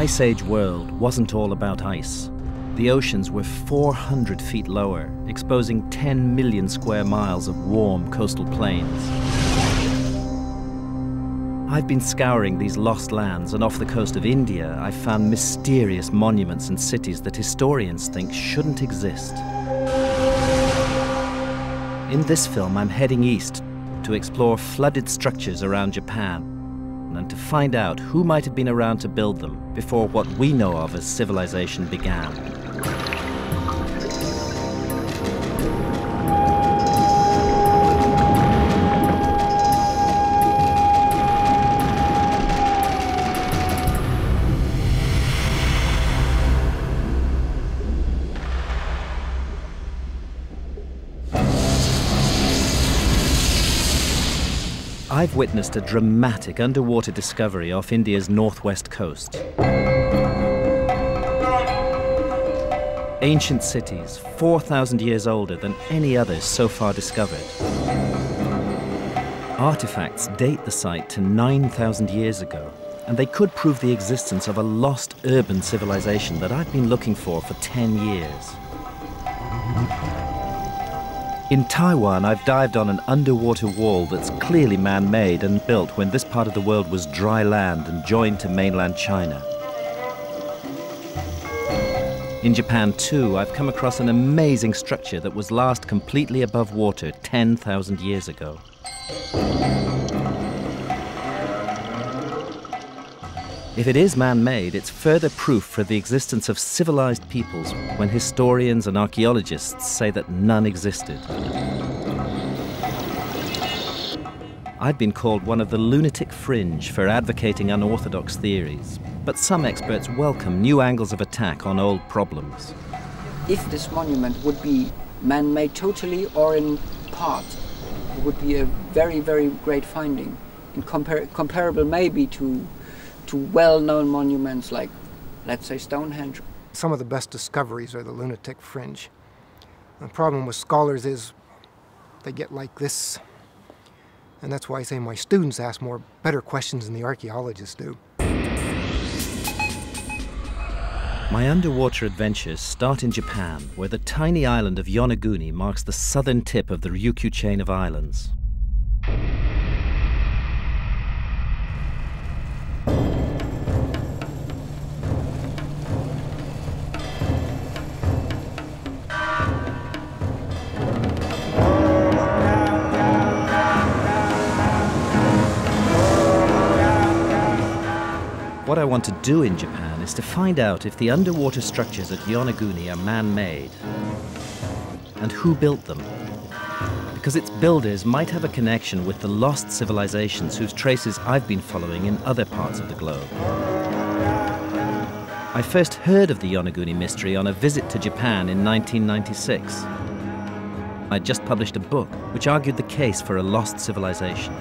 Ice Age world wasn't all about ice. The oceans were 400 feet lower, exposing 10 million square miles of warm coastal plains. I've been scouring these lost lands, and off the coast of India, I've found mysterious monuments and cities that historians think shouldn't exist. In this film, I'm heading east to explore flooded structures around Japan and to find out who might have been around to build them before what we know of as civilization began. I've witnessed a dramatic underwater discovery off India's northwest coast. Ancient cities, 4,000 years older than any others so far discovered. Artifacts date the site to 9,000 years ago, and they could prove the existence of a lost urban civilization that I've been looking for 10 years. In Taiwan, I've dived on an underwater wall that's clearly man-made and built when this part of the world was dry land and joined to mainland China. In Japan, too, I've come across an amazing structure that was last completely above water 10,000 years ago. If it is man-made, it's further proof for the existence of civilized peoples when historians and archaeologists say that none existed. I've been called one of the lunatic fringe for advocating unorthodox theories, but some experts welcome new angles of attack on old problems. If this monument would be man-made totally or in part, it would be a very, very great finding, and comparable maybe to well-known monuments like, let's say, Stonehenge. Some of the best discoveries are the lunatic fringe. The problem with scholars is they get like this, and that's why I say my students ask better questions than the archaeologists do. My underwater adventures start in Japan, where the tiny island of Yonaguni marks the southern tip of the Ryukyu chain of islands. What I want to do in Japan is to find out if the underwater structures at Yonaguni are man-made and who built them, because its builders might have a connection with the lost civilizations whose traces I've been following in other parts of the globe. I first heard of the Yonaguni mystery on a visit to Japan in 1996. I'd just published a book which argued the case for a lost civilization.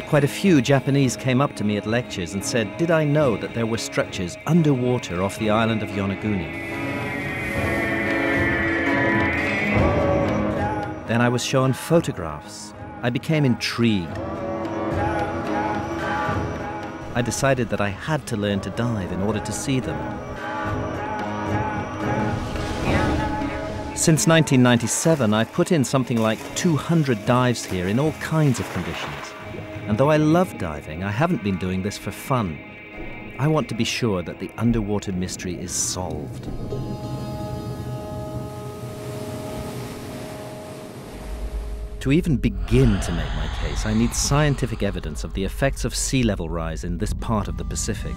And quite a few Japanese came up to me at lectures and said, did I know that there were structures underwater off the island of Yonaguni? Then I was shown photographs. I became intrigued. I decided that I had to learn to dive in order to see them. Since 1997, I've put in something like 200 dives here in all kinds of conditions. And though I love diving, I haven't been doing this for fun. I want to be sure that the underwater mystery is solved. To even begin to make my case, I need scientific evidence of the effects of sea level rise in this part of the Pacific.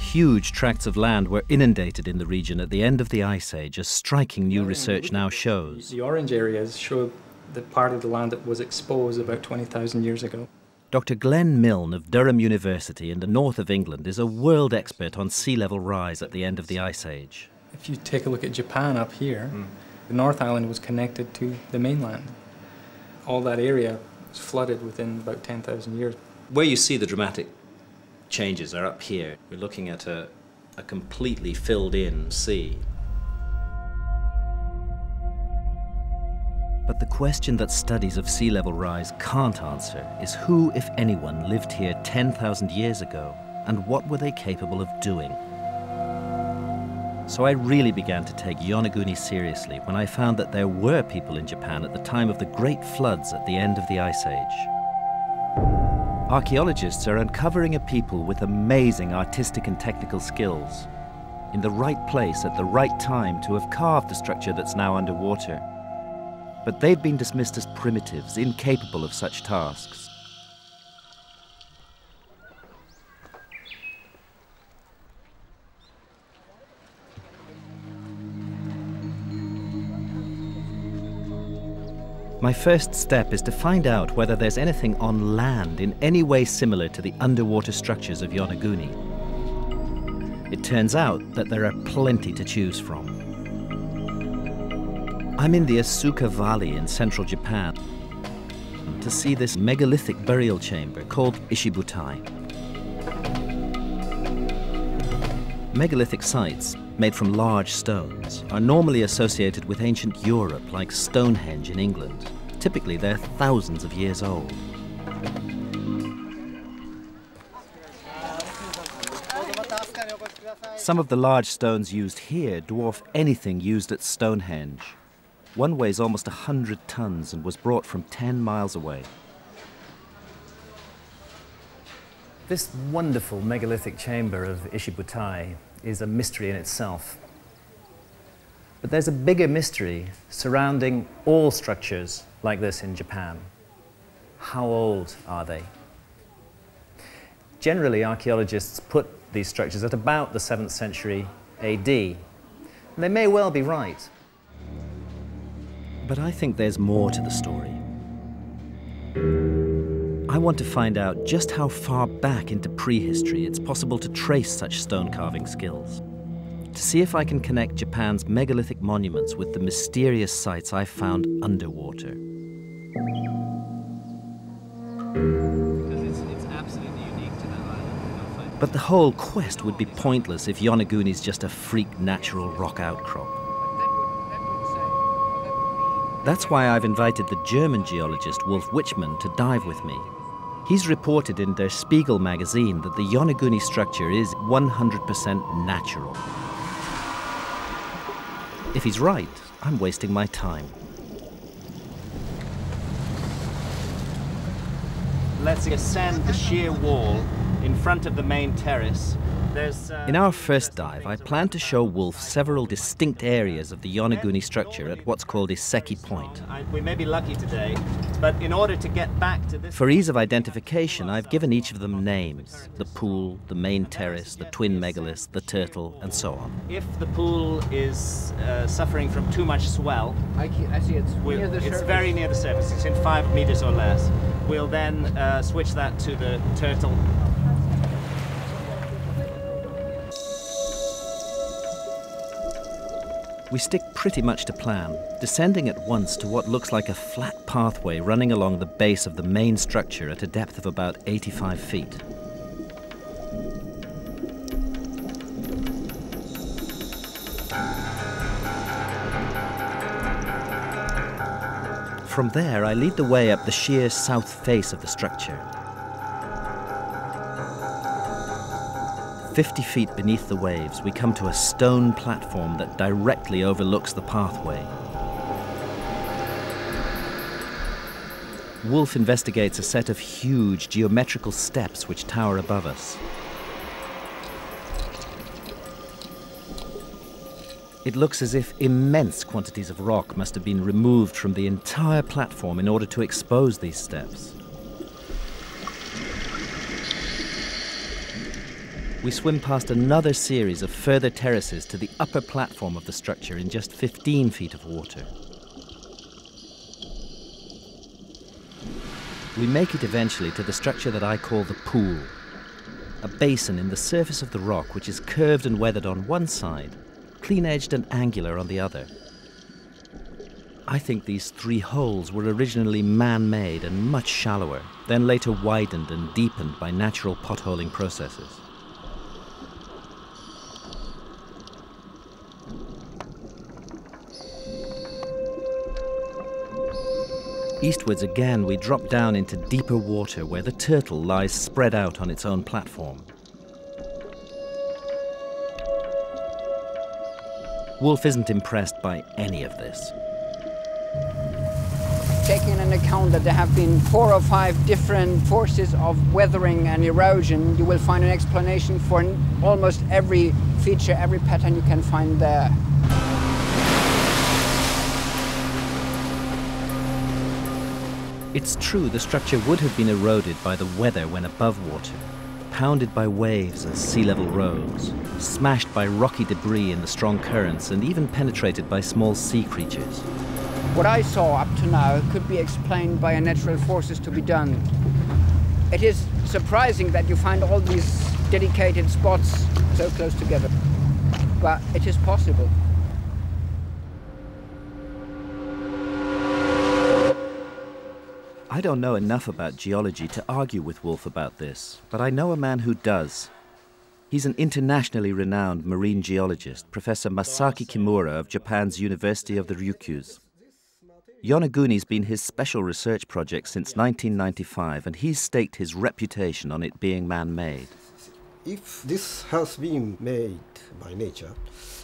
Huge tracts of land were inundated in the region at the end of the Ice Age, as striking new research now shows. The orange areas show the part of the land that was exposed about 20,000 years ago. Dr. Glenn Milne of Durham University in the north of England is a world expert on sea level rise at the end of the Ice Age. If you take a look at Japan up here, the North Island was connected to the mainland. All that area was flooded within about 10,000 years. Where you see the dramatic changes are up here. We're looking at a completely filled-in sea. But the question that studies of sea level rise can't answer is who, if anyone, lived here 10,000 years ago, and what were they capable of doing? So I really began to take Yonaguni seriously when I found that there were people in Japan at the time of the great floods at the end of the Ice Age. Archaeologists are uncovering a people with amazing artistic and technical skills, in the right place at the right time to have carved the structure that's now underwater. But they've been dismissed as primitives, incapable of such tasks. My first step is to find out whether there's anything on land in any way similar to the underwater structures of Yonaguni. It turns out that there are plenty to choose from. I'm in the Asuka Valley in central Japan to see this megalithic burial chamber called Ishibutai. Megalithic sites, made from large stones, are normally associated with ancient Europe like Stonehenge in England. Typically they're thousands of years old. Some of the large stones used here dwarf anything used at Stonehenge. One weighs almost 100 tons and was brought from 10 miles away. This wonderful megalithic chamber of Ishibutai is a mystery in itself. But there's a bigger mystery surrounding all structures like this in Japan. How old are they? Generally, archaeologists put these structures at about the 7th century AD. And they may well be right. But I think there's more to the story. I want to find out just how far back into prehistory it's possible to trace such stone carving skills, to see if I can connect Japan's megalithic monuments with the mysterious sites I found underwater. It's absolutely unique to that island. But the whole quest would be pointless if Yonaguni's just a freak natural rock outcrop. That's why I've invited the German geologist Wolf Wichmann to dive with me. He's reported in Der Spiegel magazine that the Yonaguni structure is 100% natural. If he's right, I'm wasting my time. Let's ascend the sheer wall in front of the main terrace. In our first dive, I plan to show Wolf several distinct areas of the Yonaguni structure at what's called Iseki Point. We may be lucky today, but in order to get back to this... For ease of identification, I've given each of them names. The pool, the main terrace, the twin megaliths, the turtle, and so on. If the pool is suffering from too much swell, I see it's very near the surface, it's in 5 meters or less, we'll then switch that to the turtle. We stick pretty much to plan, descending at once to what looks like a flat pathway running along the base of the main structure at a depth of about 85 feet. From there, I lead the way up the sheer south face of the structure. 50 feet beneath the waves, we come to a stone platform that directly overlooks the pathway. Wolf investigates a set of huge geometrical steps which tower above us. It looks as if immense quantities of rock must have been removed from the entire platform in order to expose these steps. We swim past another series of further terraces to the upper platform of the structure in just 15 feet of water. We make it eventually to the structure that I call the pool, a basin in the surface of the rock which is curved and weathered on one side, clean-edged and angular on the other. I think these three holes were originally man-made and much shallower, then later widened and deepened by natural potholing processes. Eastwards again, we drop down into deeper water where the turtle lies spread out on its own platform. Wolf isn't impressed by any of this. Taking into account that there have been 4 or 5 different forces of weathering and erosion, you will find an explanation for almost every feature, every pattern you can find there. It's true the structure would have been eroded by the weather when above water, pounded by waves as sea level rose, smashed by rocky debris in the strong currents, and even penetrated by small sea creatures. What I saw up to now could be explained by natural forces to be done. It is surprising that you find all these dedicated spots so close together, but it is possible. I don't know enough about geology to argue with Wolf about this, but I know a man who does. He's an internationally renowned marine geologist, Professor Masaki Kimura of Japan's University of the Ryukyus. Yonaguni's been his special research project since 1995, and he's staked his reputation on it being man-made. If this has been made by nature,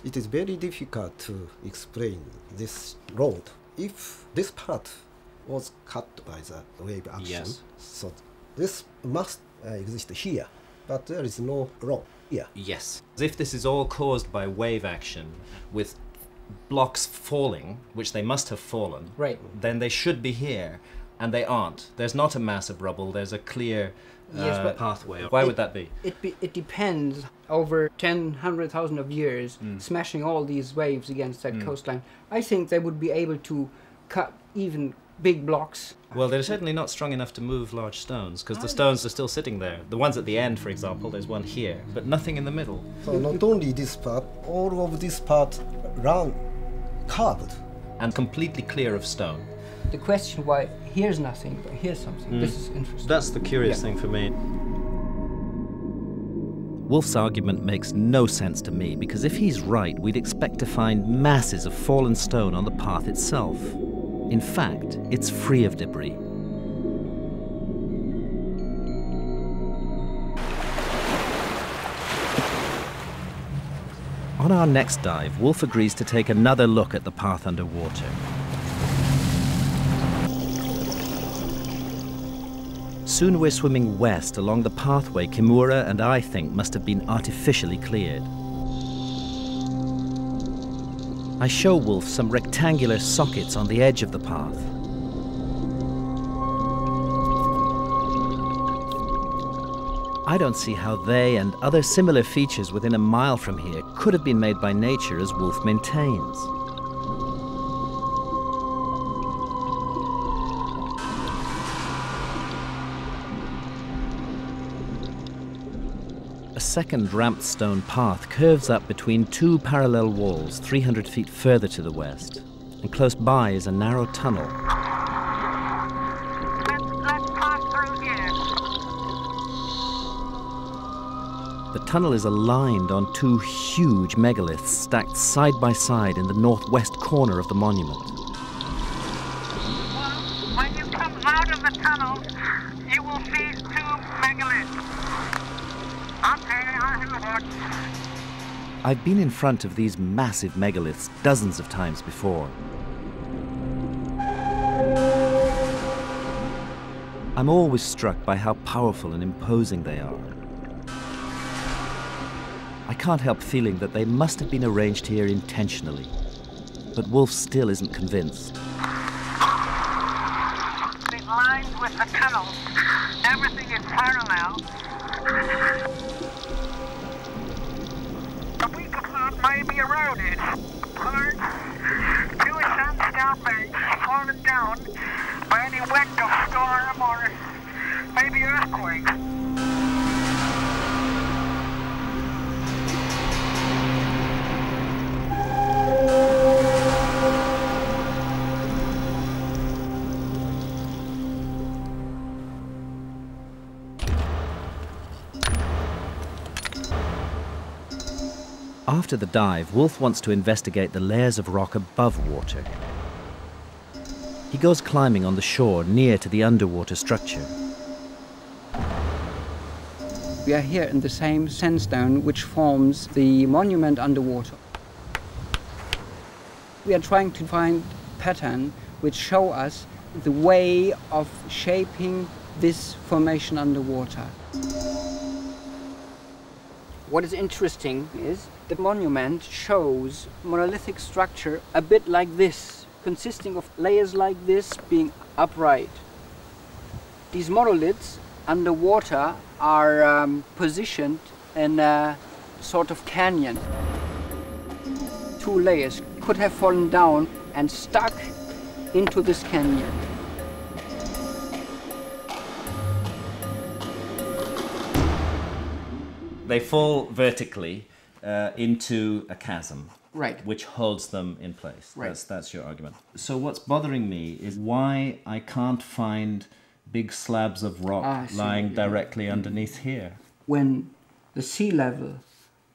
it is very difficult to explain this road. If this part was cut by the wave action. Yes. So this must exist here, but there is no rock here. Yes. If this is all caused by wave action with blocks falling, which they must have fallen, right, then they should be here, and they aren't. There's not a mass of rubble, there's a clear pathway. Why would that be? It depends. Over 100,000 of years, smashing all these waves against that coastline, I think they would be able to cut even big blocks. Well, they're certainly not strong enough to move large stones, because the stones are still sitting there. The ones at the end, for example, there's one here, but nothing in the middle. So not only this part, all of this part round, carved. And completely clear of stone. The question why here's nothing, but here's something, this is interesting. That's the curious thing for me. Wolf's argument makes no sense to me, because if he's right, we'd expect to find masses of fallen stone on the path itself. In fact, it's free of debris. On our next dive, Wolf agrees to take another look at the path underwater. Soon we're swimming west along the pathway Kimura and I think must have been artificially cleared. I show Wolf some rectangular sockets on the edge of the path. I don't see how they and other similar features within a mile from here could have been made by nature, as Wolf maintains. A second ramped stone path curves up between 2 parallel walls 300 feet further to the west, and close by is a narrow tunnel. Let's pass through here. The tunnel is aligned on 2 huge megaliths stacked side by side in the northwest corner of the monument. Well, when you come out of the tunnel, you will see 2 megaliths. I've been in front of these massive megaliths dozens of times before. I'm always struck by how powerful and imposing they are. I can't help feeling that they must have been arranged here intentionally, but Wolf still isn't convinced. It lines with the tunnel. Everything is parallel. May be eroded. Part to a sandstone bank fallen down by any wind of storm or maybe earthquake. After the dive, Wolf wants to investigate the layers of rock above water. He goes climbing on the shore near to the underwater structure. We are here in the same sandstone which forms the monument underwater. We are trying to find patterns which show us the way of shaping this formation underwater. What is interesting is the monument shows monolithic structure a bit like this, consisting of layers like this being upright. These monoliths underwater are positioned in a sort of canyon. Two layers could have fallen down and stuck into this canyon. They fall vertically into a chasm, right, which holds them in place. Right. That's your argument. So what's bothering me is why I can't find big slabs of rock lying directly underneath here. When the sea level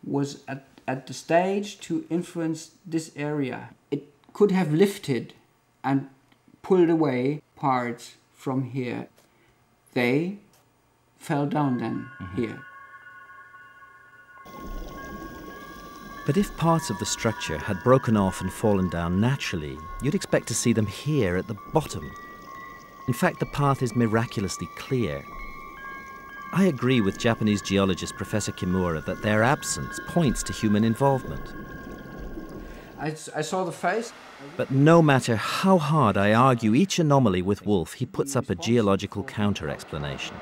was at the stage to influence this area, it could have lifted and pulled away parts from here. They fell down then here. But if parts of the structure had broken off and fallen down naturally, you'd expect to see them here at the bottom. In fact, the path is miraculously clear. I agree with Japanese geologist Professor Kimura that their absence points to human involvement. I saw the face. But no matter how hard I argue each anomaly with Wolf, he puts up a geological counter-explanation.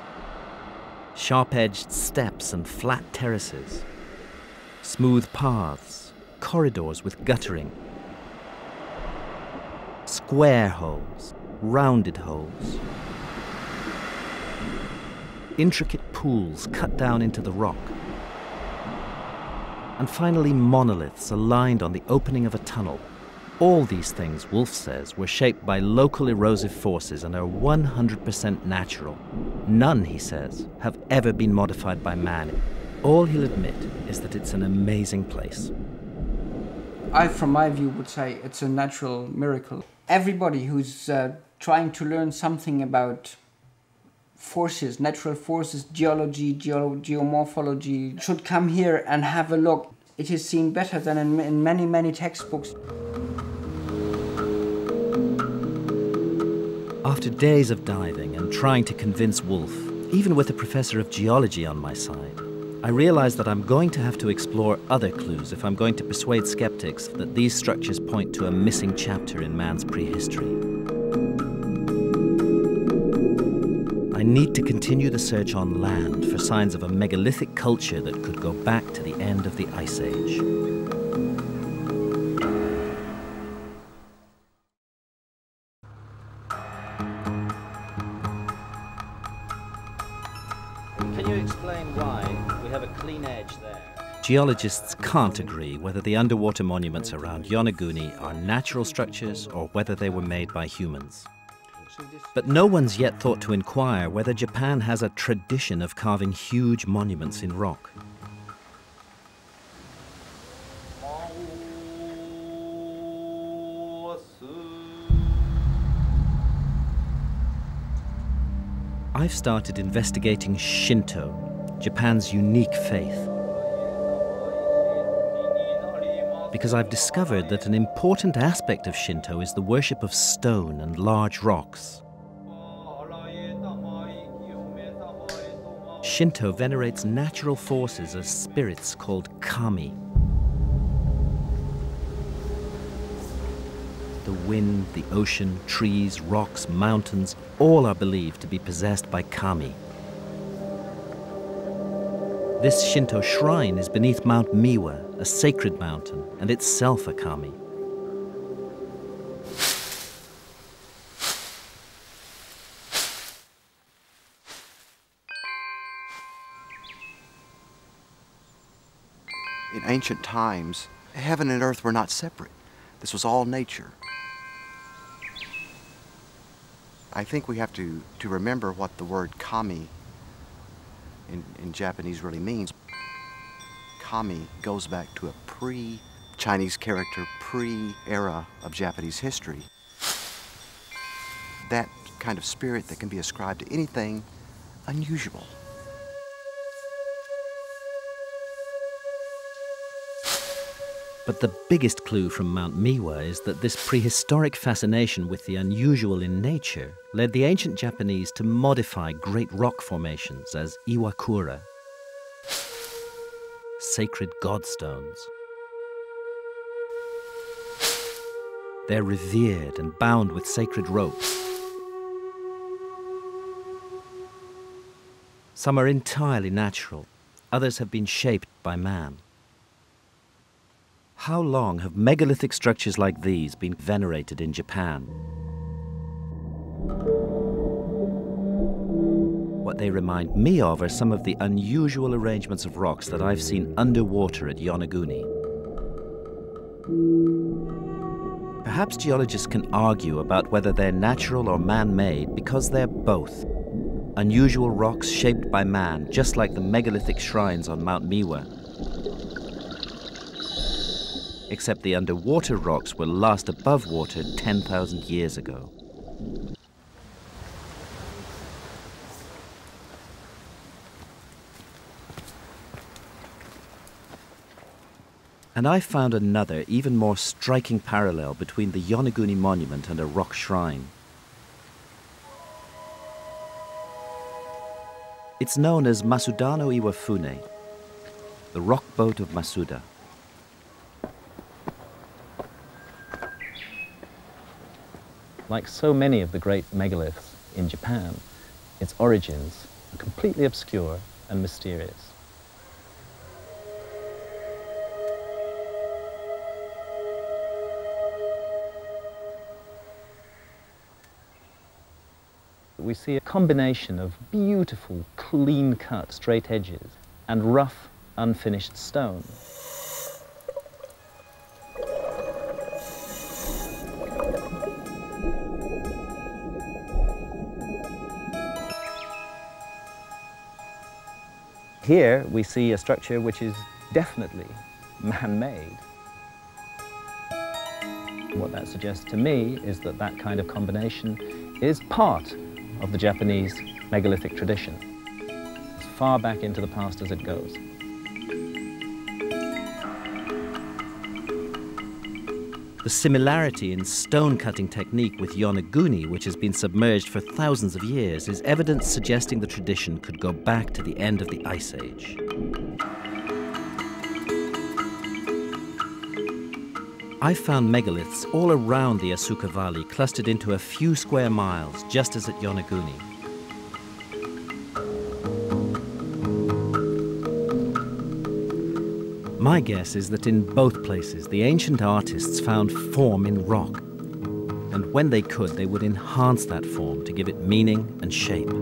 Sharp-edged steps and flat terraces, smooth paths, corridors with guttering, square holes, rounded holes, intricate pools cut down into the rock, and finally monoliths aligned on the opening of a tunnel. All these things, Wolf says, were shaped by local erosive forces and are 100% natural. None, he says, have ever been modified by man. All he'll admit is that it's an amazing place. I, from my view, would say it's a natural miracle. Everybody who's trying to learn something about forces, natural forces, geology, geomorphology, should come here and have a look. It is seen better than in many, many textbooks. After days of diving and trying to convince Wolf, even with a professor of geology on my side, I realize that I'm going to have to explore other clues if I'm going to persuade skeptics that these structures point to a missing chapter in man's prehistory. I need to continue the search on land for signs of a megalithic culture that could go back to the end of the Ice Age. Geologists can't agree whether the underwater monuments around Yonaguni are natural structures or whether they were made by humans. But no one's yet thought to inquire whether Japan has a tradition of carving huge monuments in rock. I've started investigating Shinto, Japan's unique faith, because I've discovered that an important aspect of Shinto is the worship of stone and large rocks. Shinto venerates natural forces as spirits called kami. The wind, the ocean, trees, rocks, mountains, all are believed to be possessed by kami. This Shinto shrine is beneath Mount Miwa, a sacred mountain, and itself a kami. In ancient times, heaven and earth were not separate. This was all nature. I think we have to remember what the word kami in Japanese really means. Kami goes back to a pre-Chinese character, pre-era of Japanese history. that kind of spirit that can be ascribed to anything unusual. But the biggest clue from Mount Miwa is that this prehistoric fascination with the unusual in nature led the ancient Japanese to modify great rock formations as Iwakura, sacred godstones. They're revered and bound with sacred ropes. Some are entirely natural, others have been shaped by man. How long have megalithic structures like these been venerated in Japan? What they remind me of are some of the unusual arrangements of rocks that I've seen underwater at Yonaguni. Perhaps geologists can argue about whether they're natural or man-made because they're both. Unusual rocks shaped by man, just like the megalithic shrines on Mount Miwa. Except the underwater rocks were last above water 10,000 years ago. And I found another, even more striking parallel between the Yonaguni monument and a rock shrine. It's known as Masudano Iwafune, the rock boat of Masuda. Like so many of the great megaliths in Japan, its origins are completely obscure and mysterious. We see a combination of beautiful, clean-cut straight edges and rough, unfinished stone. Here we see a structure which is definitely man-made. What that suggests to me is that that kind of combination is part of the Japanese megalithic tradition, as far back into the past as it goes. The similarity in stone-cutting technique with Yonaguni, which has been submerged for thousands of years, is evidence suggesting the tradition could go back to the end of the Ice Age. I found megaliths all around the Asuka Valley, clustered into a few square miles, just as at Yonaguni. My guess is that in both places, the ancient artists found form in rock. And when they could, they would enhance that form to give it meaning and shape.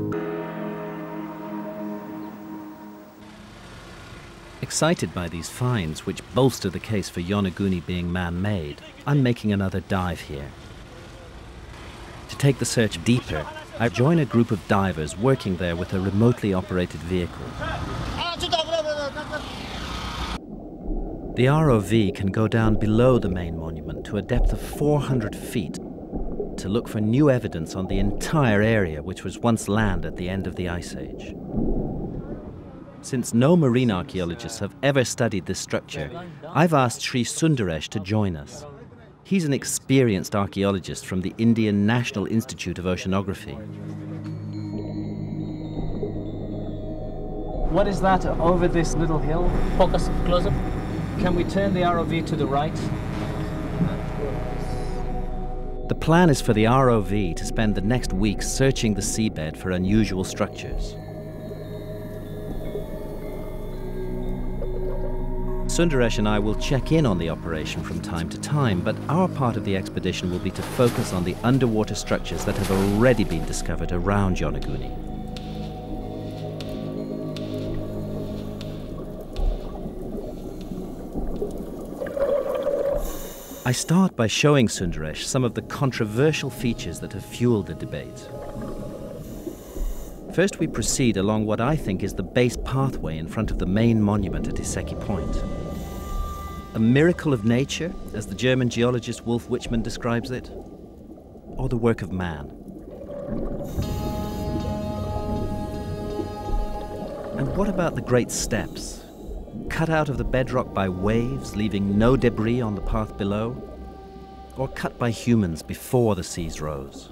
Excited by these finds, which bolster the case for Yonaguni being man-made, I'm making another dive here. To take the search deeper, I join a group of divers working there with a remotely operated vehicle. The ROV can go down below the main monument to a depth of 400 feet to look for new evidence on the entire area which was once land at the end of the Ice Age. Since no marine archaeologists have ever studied this structure, I've asked Sri Sundaresh to join us. He's an experienced archaeologist from the Indian National Institute of Oceanography. What is that over this little hill? Focus closer. Can we turn the ROV to the right? The plan is for the ROV to spend the next week searching the seabed for unusual structures. Sundaresh and I will check in on the operation from time to time, but our part of the expedition will be to focus on the underwater structures that have already been discovered around Yonaguni. I start by showing Sundaresh some of the controversial features that have fueled the debate. First, we proceed along what I think is the base pathway in front of the main monument at Iseki Point. A miracle of nature, as the German geologist Wolf Wichmann describes it, or the work of man? And what about the Great Steps? Cut out of the bedrock by waves, leaving no debris on the path below? Or cut by humans before the seas rose?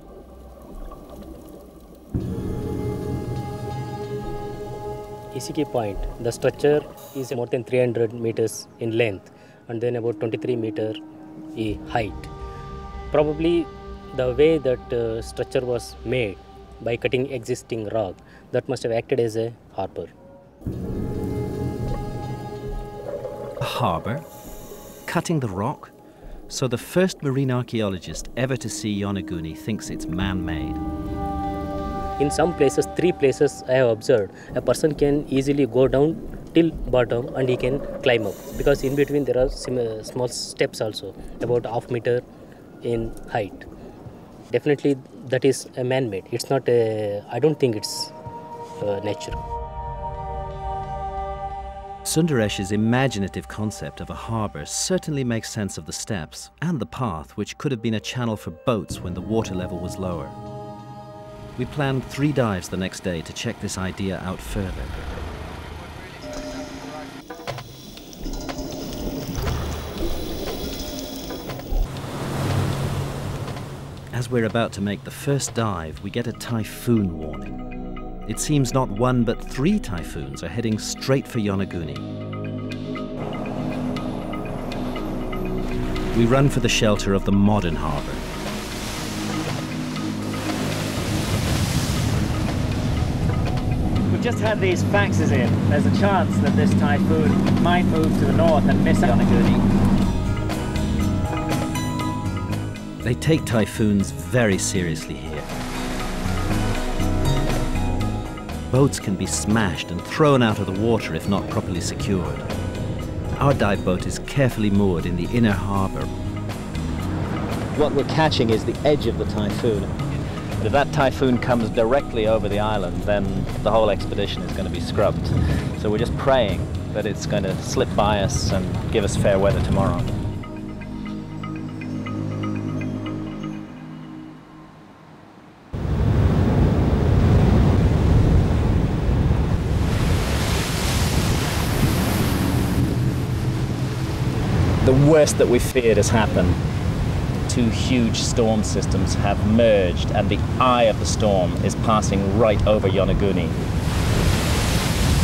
Iseki Point, the structure is more than 300 meters in length and then about 23 meter in height. Probably the way that structure was made by cutting existing rock, that must have acted as a harbour. A harbour? Cutting the rock? So the first marine archaeologist ever to see Yonaguni thinks it's man-made. In some places, three places I have observed, a person can easily go down till bottom and he can climb up, because in between there are small steps also, about ½ meter in height. Definitely that is a man-made. It's not a, I don't think it's natural. Sundaresh's imaginative concept of a harbour certainly makes sense of the steps and the path, which could have been a channel for boats when the water level was lower. We planned 3 dives the next day to check this idea out further. As we're about to make the first dive, we get a typhoon warning. It seems not 1 but 3 typhoons are heading straight for Yonaguni. We run for the shelter of the modern harbour. We've just had these faxes in. There's a chance that this typhoon might move to the north and miss Yonaguni. They take typhoons very seriously here. Boats can be smashed and thrown out of the water if not properly secured. Our dive boat is carefully moored in the inner harbour. What we're catching is the edge of the typhoon. If that typhoon comes directly over the island, then the whole expedition is going to be scrubbed. So we're just praying that it's going to slip by us and give us fair weather tomorrow. The worst that we feared has happened. 2 huge storm systems have merged and the eye of the storm is passing right over Yonaguni.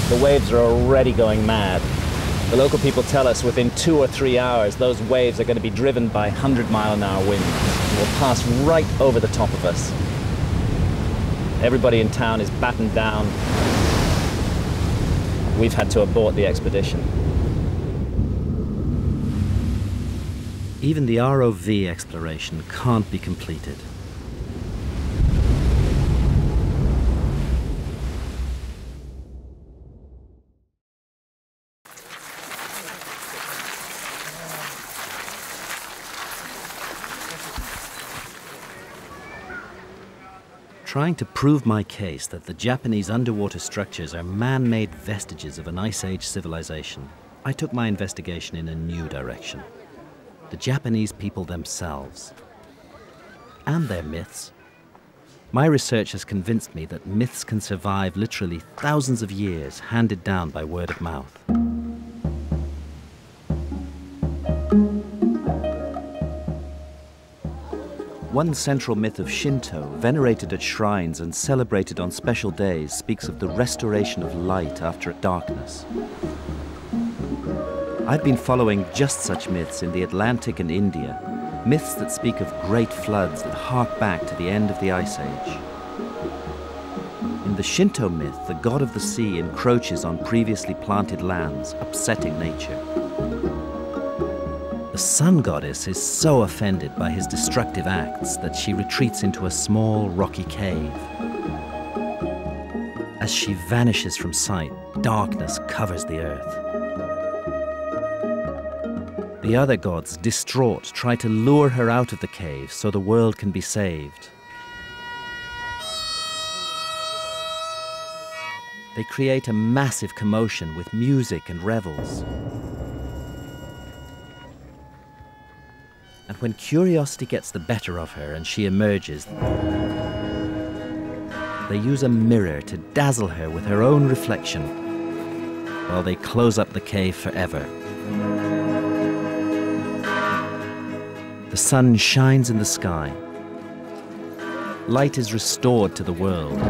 The waves are already going mad. The local people tell us within 2 or 3 hours those waves are going to be driven by 100-mile-an-hour winds and will pass right over the top of us. Everybody in town is battened down. We've had to abort the expedition. Even the ROV exploration can't be completed. Trying to prove my case that the Japanese underwater structures are man-made vestiges of an Ice Age civilization, I took my investigation in a new direction. The Japanese people themselves, and their myths. My research has convinced me that myths can survive literally thousands of years, handed down by word of mouth. One central myth of Shinto, venerated at shrines and celebrated on special days, speaks of the restoration of light after darkness. I've been following just such myths in the Atlantic and India, myths that speak of great floods that hark back to the end of the Ice Age. In the Shinto myth, the god of the sea encroaches on previously planted lands, upsetting nature. The sun goddess is so offended by his destructive acts that she retreats into a small rocky cave. As she vanishes from sight, darkness covers the earth. The other gods, distraught, try to lure her out of the cave so the world can be saved. They create a massive commotion with music and revels. And when curiosity gets the better of her and she emerges, they use a mirror to dazzle her with her own reflection. while they close up the cave forever. The sun shines in the sky. Light is restored to the world.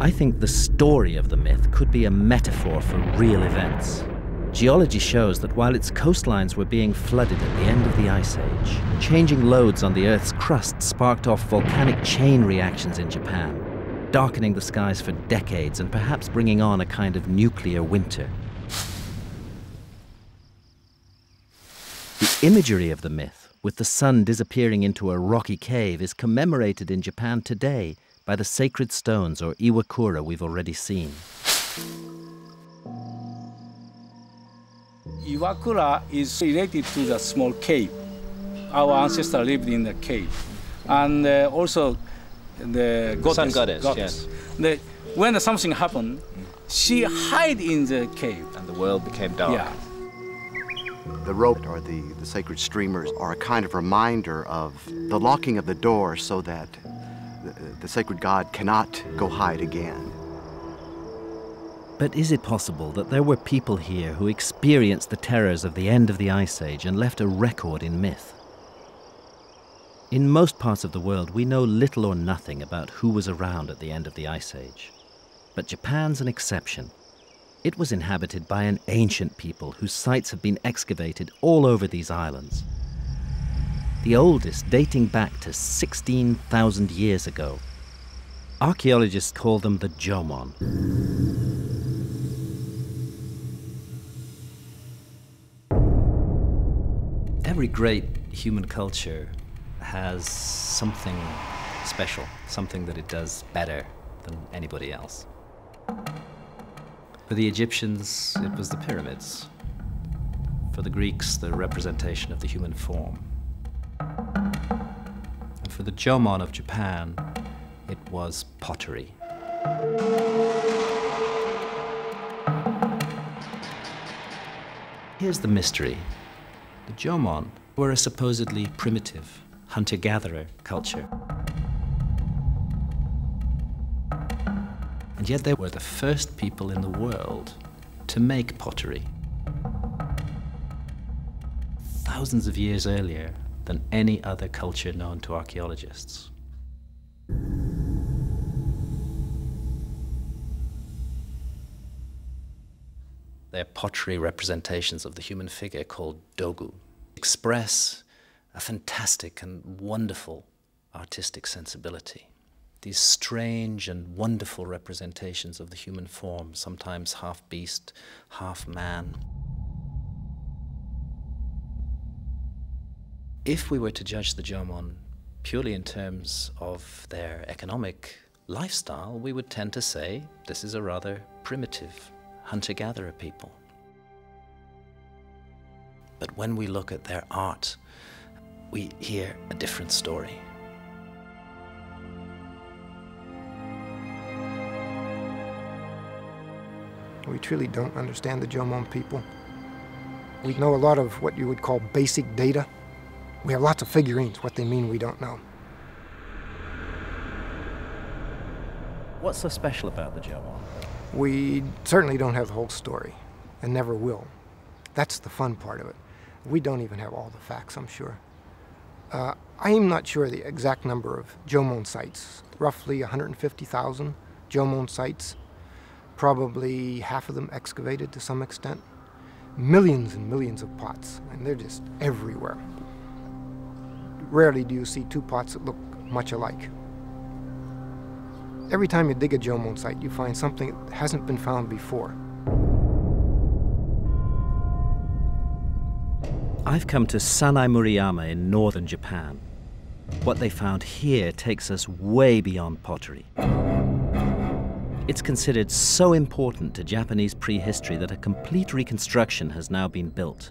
I think the story of the myth could be a metaphor for real events. Geology shows that while its coastlines were being flooded at the end of the Ice Age, changing loads on the Earth's crust sparked off volcanic chain reactions in Japan, darkening the skies for decades and perhaps bringing on a kind of nuclear winter. The imagery of the myth, with the sun disappearing into a rocky cave, is commemorated in Japan today by the sacred stones or Iwakura we've already seen. Iwakura is related to the small cave. Our ancestors lived in the cave. And also the goddess. Sun goddess. Yes. When something happened, she hid in the cave. And the world became dark. Yeah. The rope or the sacred streamers are a kind of reminder of the locking of the door so that the sacred god cannot go hide again. But is it possible that there were people here who experienced the terrors of the end of the Ice Age and left a record in myth? In most parts of the world, we know little or nothing about who was around at the end of the Ice Age. But Japan's an exception. It was inhabited by an ancient people whose sites have been excavated all over these islands. The oldest dating back to 16,000 years ago. Archaeologists call them the Jomon. Every great human culture has something special, something that it does better than anybody else. For the Egyptians, it was the pyramids. For the Greeks, the representation of the human form. And for the Jomon of Japan, it was pottery. Here's the mystery. The Jomon were a supposedly primitive hunter-gatherer culture. And yet they were the first people in the world to make pottery. Thousands of years earlier than any other culture known to archaeologists. Their pottery representations of the human figure, called Dogu, express a fantastic and wonderful artistic sensibility. These strange and wonderful representations of the human form, sometimes half beast, half man. If we were to judge the Jomon purely in terms of their economic lifestyle, we would tend to say this is a rather primitive hunter-gatherer people. But when we look at their art, we hear a different story. We truly don't understand the Jomon people. We know a lot of what you would call basic data. We have lots of figurines. What they mean, we don't know. What's so special about the Jomon? We certainly don't have the whole story, and never will. That's the fun part of it. We don't even have all the facts, I'm sure. I am not sure the exact number of Jomon sites. Roughly 150,000 Jomon sites, probably half of them excavated to some extent. Millions and millions of pots, and they're just everywhere. Rarely do you see two pots that look much alike. Every time you dig a Jomon site, you find something that hasn't been found before. I've come to Sannai Maruyama in northern Japan. What they found here takes us way beyond pottery. It's considered so important to Japanese prehistory that a complete reconstruction has now been built.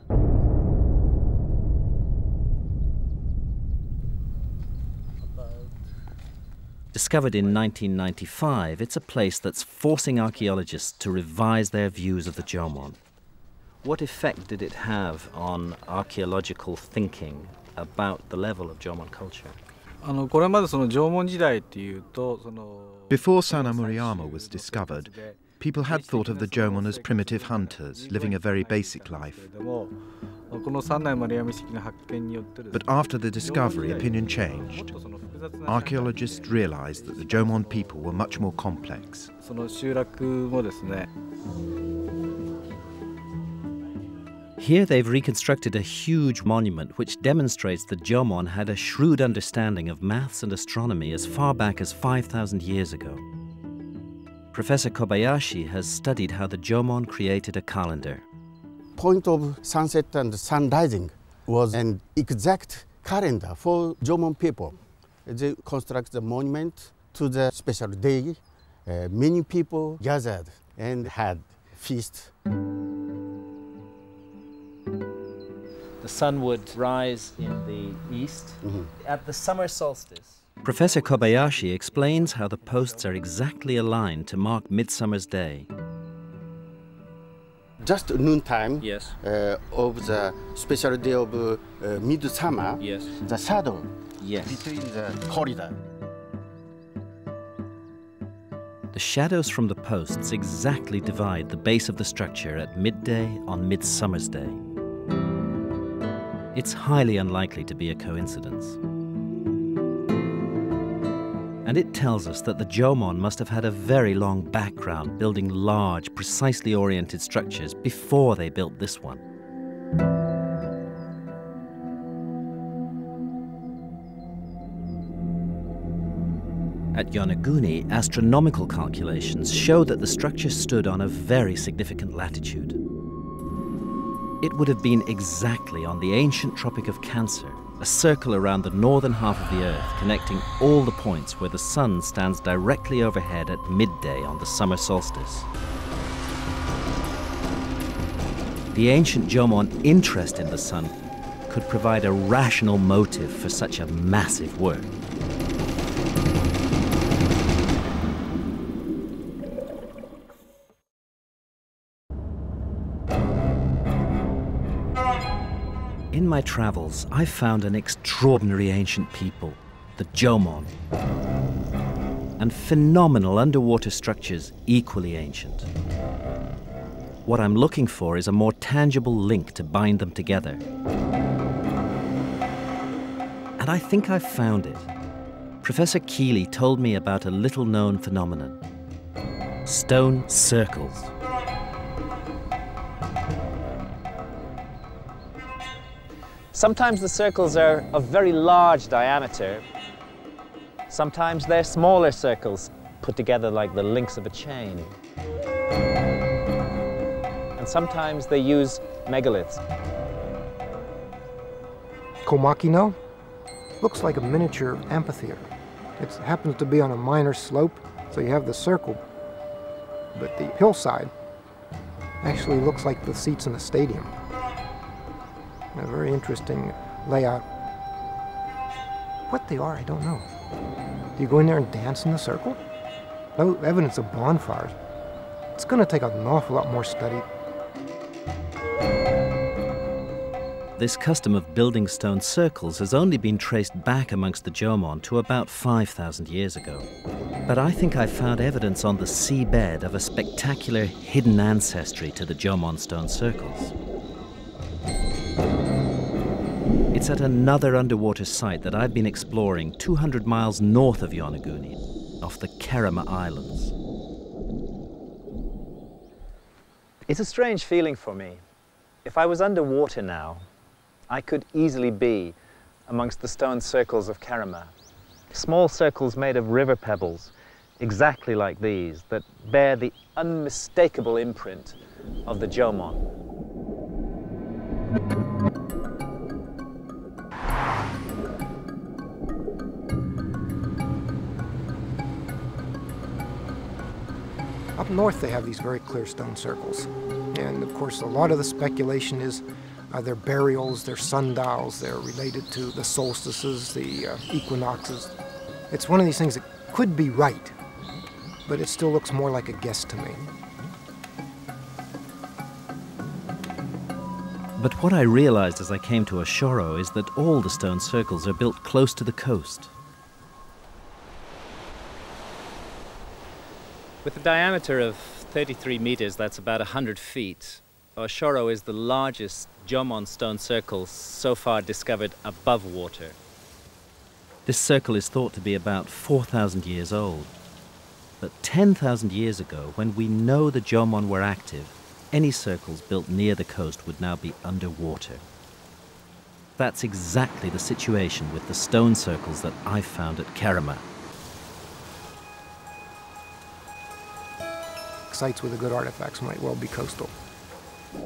Discovered in 1995, it's a place that's forcing archaeologists to revise their views of the Jomon. What effect did it have on archaeological thinking about the level of Jomon culture? Before Sannai Maruyama was discovered, people had thought of the Jomon as primitive hunters, living a very basic life. But after the discovery, opinion changed. Archaeologists realized that the Jomon people were much more complex. Here they've reconstructed a huge monument which demonstrates that Jomon had a shrewd understanding of maths and astronomy as far back as 5,000 years ago. Professor Kobayashi has studied how the Jomon created a calendar. Point of sunset and sun rising was an exact calendar for Jomon people. They construct the monument to the special day. Many people gathered and had feast. The sun would rise in the east at the summer solstice. Professor Kobayashi explains how the posts are exactly aligned to mark Midsummer's Day. Just noontime of the special day of midsummer, the shadow between the corridor. The shadows from the posts exactly divide the base of the structure at midday on Midsummer's Day. It's highly unlikely to be a coincidence. And it tells us that the Jomon must have had a very long background building large, precisely oriented structures before they built this one. At Yonaguni, astronomical calculations show that the structure stood on a very significant latitude. It would have been exactly on the ancient Tropic of Cancer, a circle around the northern half of the Earth, connecting all the points where the sun stands directly overhead at midday on the summer solstice. The ancient Jomon interest in the sun could provide a rational motive for such a massive work. In my travels, I found an extraordinary ancient people, the Jomon, and phenomenal underwater structures equally ancient. What I'm looking for is a more tangible link to bind them together. And I think I've found it. Professor Keeley told me about a little-known phenomenon, stone circles. Sometimes the circles are of very large diameter. Sometimes they're smaller circles, put together like the links of a chain. And sometimes they use megaliths. Komakino looks like a miniature amphitheater. It happens to be on a minor slope, so you have the circle. But the hillside actually looks like the seats in a stadium. A very interesting layout. What they are, I don't know. Do you go in there and dance in the circle? No evidence of bonfires. It's going to take an awful lot more study. This custom of building stone circles has only been traced back amongst the Jomon to about 5,000 years ago. But I think I found evidence on the seabed of a spectacular hidden ancestry to the Jomon stone circles. It's at another underwater site that I've been exploring 200 miles north of Yonaguni, off the Kerama Islands. It's a strange feeling for me. If I was underwater now, I could easily be amongst the stone circles of Kerama. Small circles made of river pebbles, exactly like these, that bear the unmistakable imprint of the Jomon. Up north, they have these very clear stone circles. And of course, a lot of the speculation is their burials, their sundials, they're related to the solstices, the equinoxes. It's one of these things that could be right, but it still looks more like a guess to me. But what I realized as I came to Oshoro is that all the stone circles are built close to the coast, With a diameter of 33 meters, that's about 100 feet, Oshoro is the largest Jomon stone circle so far discovered above water. This circle is thought to be about 4,000 years old. But 10,000 years ago, when we know the Jomon were active, any circles built near the coast would now be underwater. That's exactly the situation with the stone circles that I found at Kerama. Sites with the good artifacts might well be coastal.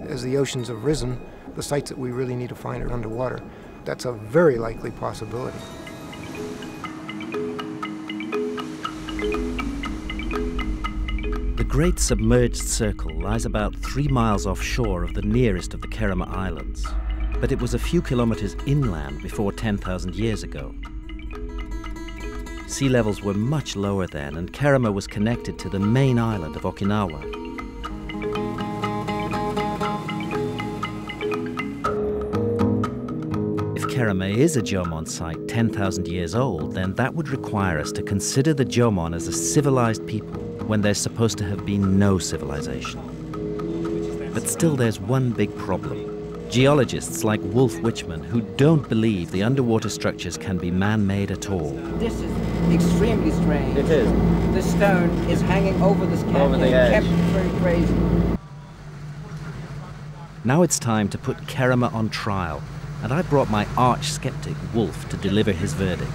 As the oceans have risen, the sites that we really need to find are underwater. That's a very likely possibility. The great submerged circle lies about 3 miles offshore of the nearest of the Kerama Islands, but it was a few kilometers inland before 10,000 years ago. Sea levels were much lower then, and Kerama was connected to the main island of Okinawa. If Kerama is a Jomon site 10,000 years old, then that would require us to consider the Jomon as a civilized people when there's supposed to have been no civilization. But still there's one big problem. Geologists like Wolf Wichmann, who don't believe the underwater structures can be man-made at all. This is extremely strange. It is. The stone is hanging over this canyon, over the edge. Kept very crazy. Now it's time to put Kerama on trial. And I brought my arch-skeptic, Wolf, to deliver his verdict.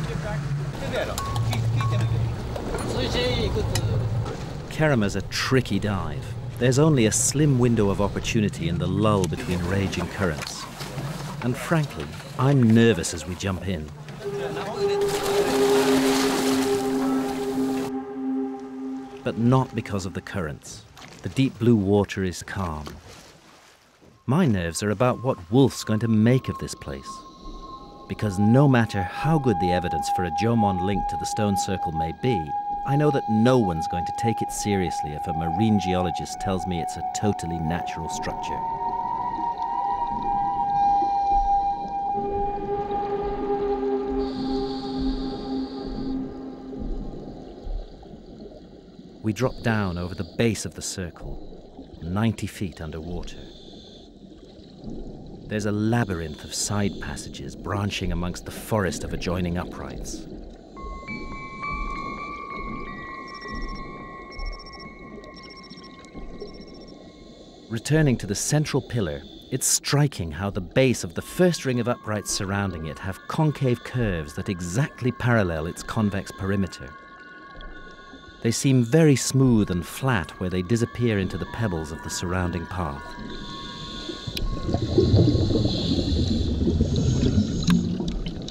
Kerama's a tricky dive. There's only a slim window of opportunity in the lull between raging currents. And frankly, I'm nervous as we jump in. But not because of the currents. The deep blue water is calm. My nerves are about what Wolf's going to make of this place. Because no matter how good the evidence for a Jomon link to the stone circle may be, I know that no one's going to take it seriously if a marine geologist tells me it's a totally natural structure. We drop down over the base of the circle, 90 feet underwater. There's a labyrinth of side passages branching amongst the forest of adjoining uprights. Returning to the central pillar, it's striking how the base of the first ring of uprights surrounding it have concave curves that exactly parallel its convex perimeter. They seem very smooth and flat where they disappear into the pebbles of the surrounding path.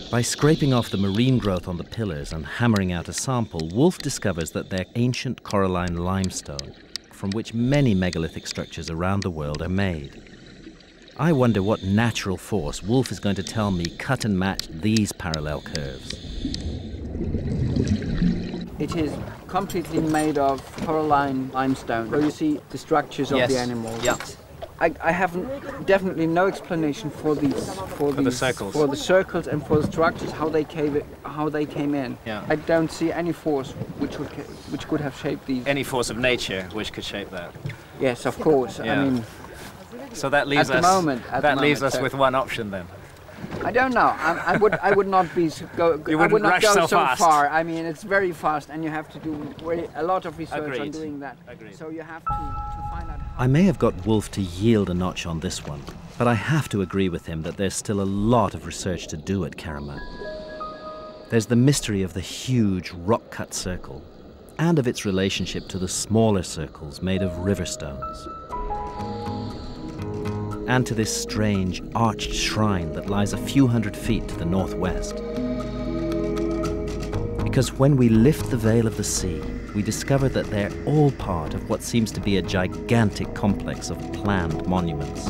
By scraping off the marine growth on the pillars and hammering out a sample, Wolf discovers that they're ancient coralline limestone, from which many megalithic structures around the world are made. I wonder what natural force Wolf is going to tell me cut and matched these parallel curves. It is completely made of coralline limestone, where you see the structures of the animals. Yep. I have definitely no explanation for the circles and for the structures, how they came in. Yeah. I don't see any force which could have shaped these. Any force of nature which could shape that. Yes, of course. Yeah. I mean, so that leaves us with one option then. I don't know. I would not go so far. I mean, it's very fast, and you have to do a lot of research on doing that. Agreed. So you have to find out. I may have got Wolf to yield a notch on this one, but I have to agree with him that there's still a lot of research to do at Kerama. There's the mystery of the huge rock-cut circle and of its relationship to the smaller circles made of river stones. And to this strange arched shrine that lies a few hundred feet to the northwest. Because when we lift the veil of the sea, we discover that they're all part of what seems to be a gigantic complex of planned monuments.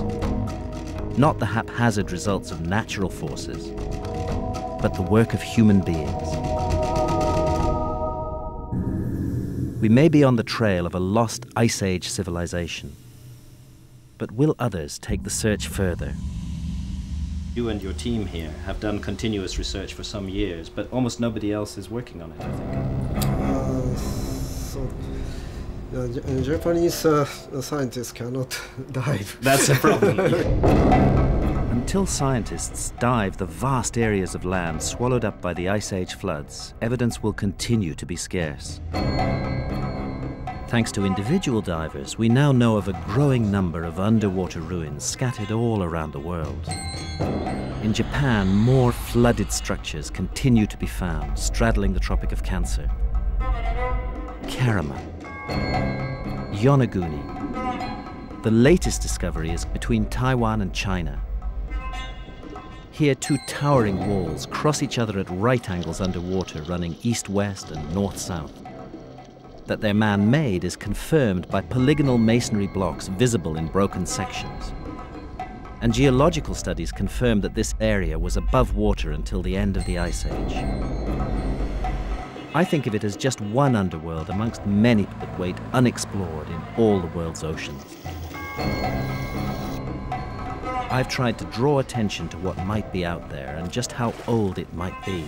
Not the haphazard results of natural forces, but the work of human beings. We may be on the trail of a lost Ice Age civilization, but will others take the search further? You and your team here have done continuous research for some years, but almost nobody else is working on it, I think. Japanese scientists cannot dive. That's a problem. Until scientists dive the vast areas of land swallowed up by the Ice Age floods, evidence will continue to be scarce. Thanks to individual divers, we now know of a growing number of underwater ruins scattered all around the world. In Japan, more flooded structures continue to be found, straddling the Tropic of Cancer. Kerama, Yonaguni. The latest discovery is between Taiwan and China. Here, two towering walls cross each other at right angles underwater, running east-west and north-south. That they're man-made is confirmed by polygonal masonry blocks visible in broken sections. And geological studies confirm that this area was above water until the end of the Ice Age. I think of it as just one underworld amongst many that wait unexplored in all the world's oceans. I've tried to draw attention to what might be out there and just how old it might be.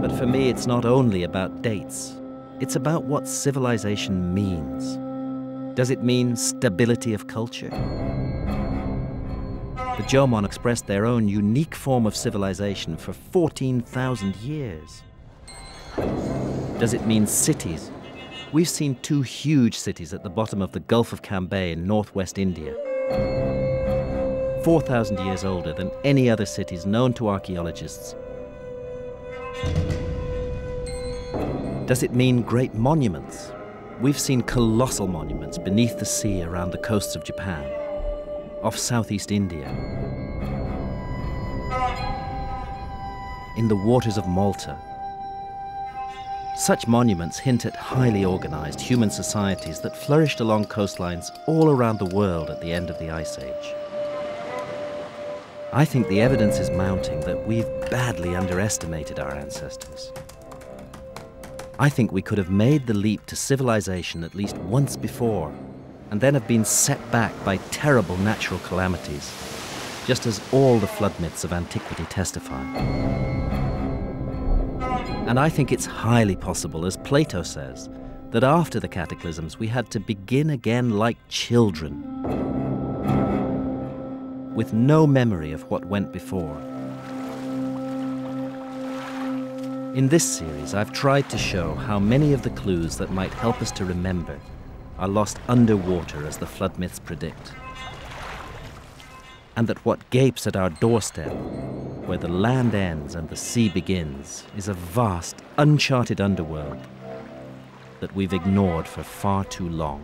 But for me, it's not only about dates. It's about what civilization means. Does it mean stability of culture? The Jomon expressed their own unique form of civilization for 14,000 years. Does it mean cities? We've seen two huge cities at the bottom of the Gulf of Cambay in northwest India, 4,000 years older than any other cities known to archaeologists. Does it mean great monuments? We've seen colossal monuments beneath the sea around the coasts of Japan, off southeast India, in the waters of Malta. Such monuments hint at highly organized human societies that flourished along coastlines all around the world at the end of the Ice Age. I think the evidence is mounting that we've badly underestimated our ancestors. I think we could have made the leap to civilization at least once before, and then have been set back by terrible natural calamities, just as all the flood myths of antiquity testify. And I think it's highly possible, as Plato says, that after the cataclysms we had to begin again like children, with no memory of what went before. In this series, I've tried to show how many of the clues that might help us to remember are lost underwater as the flood myths predict, and that what gapes at our doorstep, where the land ends and the sea begins, is a vast, uncharted underworld that we've ignored for far too long.